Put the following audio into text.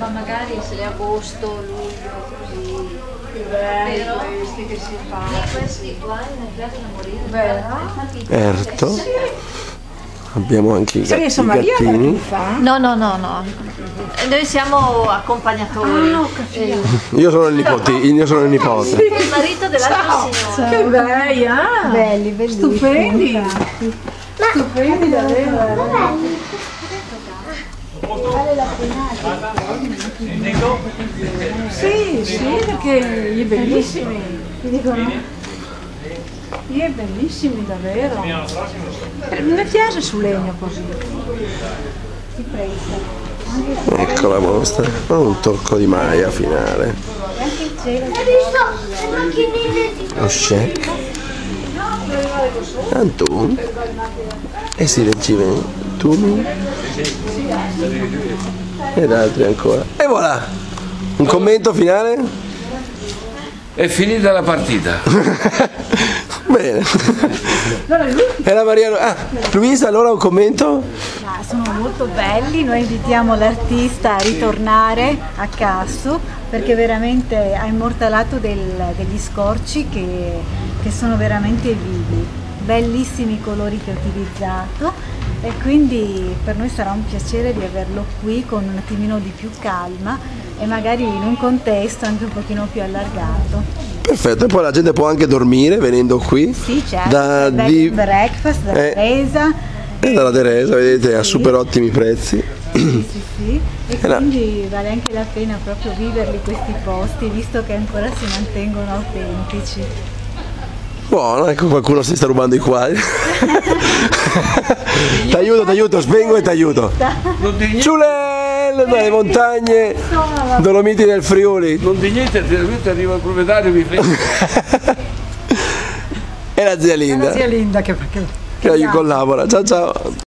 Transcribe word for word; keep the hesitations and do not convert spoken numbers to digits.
ma magari se è agosto, luglio, così. Che belli questi che si fanno. Questi qua ne piacciono a morire. Bello. Berto. Abbiamo anche i gattini. Sì, Maria che fa? No, no, no, no. Noi siamo accompagnatori. Ah, ho capito. Io sono il nipote, io sono il nipote. Il marito dell'altra signora. Che belli, ah. Belli, bellissimi. Stupendi. Ma stupendi davvero. Vale la pena. Sì, sì, perché gli è bellissimi. Ti dicono? Sì, è bellissimi davvero. Mi piace sul legno così. Ti prego. Ecco la mostra, un tocco di Maya finale. Hai visto le macchinine di lo shake? Antun? E si leggeva Tumi? Ed altri ancora. E voilà! Un commento finale? È finita la partita. Bene. E la Maria... Ah, Luisa, allora un commento? Ah, sono molto belli, noi invitiamo l'artista a ritornare a Casso perché veramente ha immortalato del, degli scorci che, che sono veramente vivi, bellissimi i colori che ha utilizzato e quindi per noi sarà un piacere di averlo qui con un attimino di più calma e magari in un contesto anche un pochino più allargato. Perfetto, e poi la gente può anche dormire venendo qui. Sì, certo, da bed di... and breakfast, dalla eh, Teresa. E dalla Teresa, vedete, sì. A super ottimi prezzi. Sì, sì, sì. E eh quindi no. Vale anche la pena proprio viverli questi posti, visto che ancora si mantengono autentici. Buono, ecco qualcuno si sta rubando i quadri. T'aiuto, t'aiuto, spengo e t'aiuto. Ch'ulel! Dalle montagne Dolomiti del Friuli. Non di niente, arriva il proprietario mi prende. E la zia Linda. E la zia Linda che, che, che collabora. Ciao ciao.